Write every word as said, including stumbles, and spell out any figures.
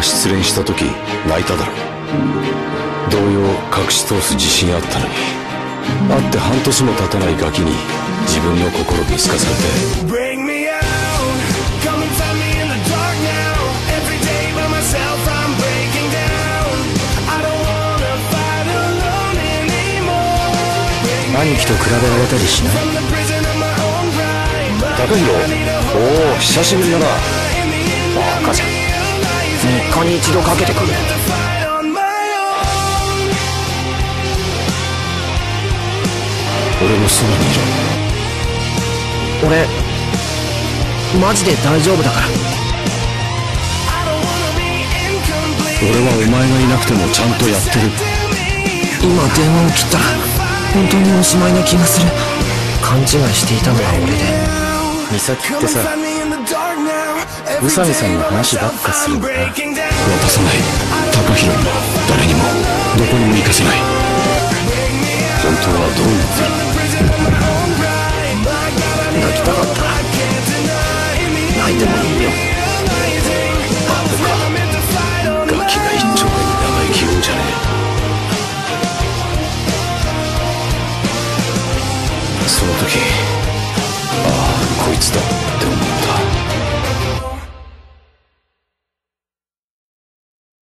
が失恋した時泣いただろ。動揺を隠し通す自信あったのに、会って半年も経たないガキに自分の心見透かされて。兄貴と比べられたりしない？高弘、おお久しぶりだな。バカじゃん、みっかに一度かけてくる。俺もそばにいる。俺マジで大丈夫だから。俺はお前がいなくてもちゃんとやってる。今電話を切ったら本当におしまいな気がする。勘違いしていたのは俺で。美咲ってさ、宇佐美さんの話ばっかするんだな。渡さない、高弘にも誰にもどこにも行かせない。本当はどう思ってる？泣きたかったら泣いてもいいよ。あ、僕はガキが一丁目に生意気言うんじゃねえ。その時、ああこいつだって思う。